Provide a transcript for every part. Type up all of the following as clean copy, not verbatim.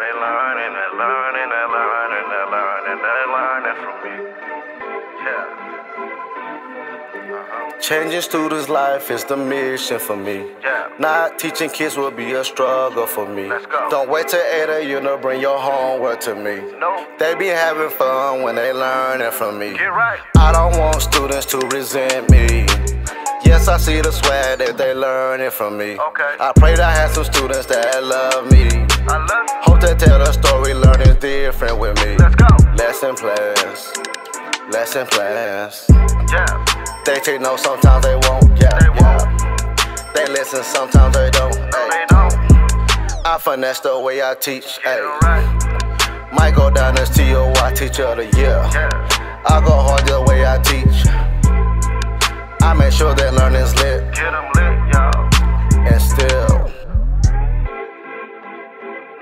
they learning and learning and learning and learning. They learning from me. Yeah. Changing students' life is the mission for me. Yeah. Not teaching kids will be a struggle for me. Let's go. Don't wait till 8 a.m. to bring your homework to me. No. They be having fun when they learning from me. Get right. I don't want students to resent me. Yes, I see the swag that they learning from me. Okay. I pray that I have some students that love me. I love you. Hope they tell the story, learning different with me. Let's go. Lesson plans, lesson plans. Yeah. They take notes, sometimes they won't. Yeah, they won't. Yeah. They listen, sometimes they don't. No, ay. They don't. I finesse the way I teach. Right. Might go down as TOI teacher of the year. Yeah. I go hard the way I teach. I make sure that learning's lit. Get 'em lit, y'all. And still,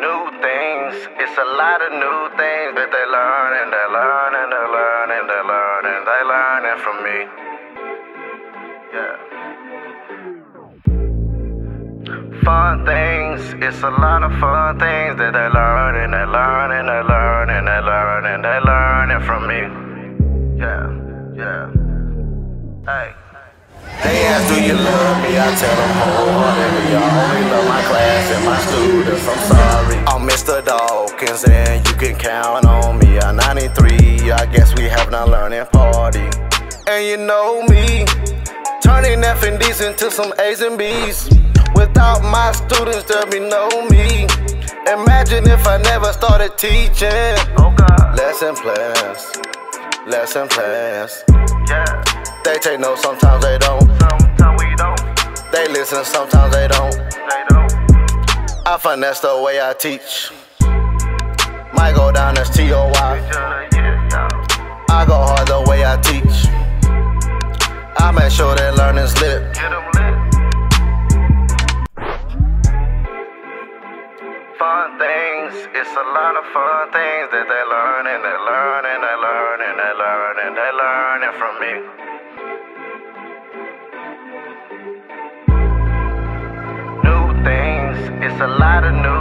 new things. It's a lot of new things that they learn and they learn and they learn and they learn and they learning from me. Yeah. Fun things. It's a lot of fun things that they learn and they learn and they learn and they learn and they learning from me. Yeah. Yeah. Hey. They ask, do you love me? I tell them wholeheartedly. I only love my class and my students. I'm sorry. I'm Mr. Dawkins and you can count on me. I'm 93. I guess we have not learning party. And you know me, turning F and D's into some A's and B's. Without my students, there'll be no me. Imagine if I never started teaching. Oh God. Lesson plans, lesson plans. Yeah. They take notes, sometimes they don't. Sometimes we don't. They listen, sometimes they don't. They don't. I finesse the way I teach. Might go down as TOI. I go hard the way I teach. I make sure that learning's lit. Get 'em lit. Fun things, it's a lot of fun things that they learn and they learn and they learn and they learn and they learning from me. It's a lot of news.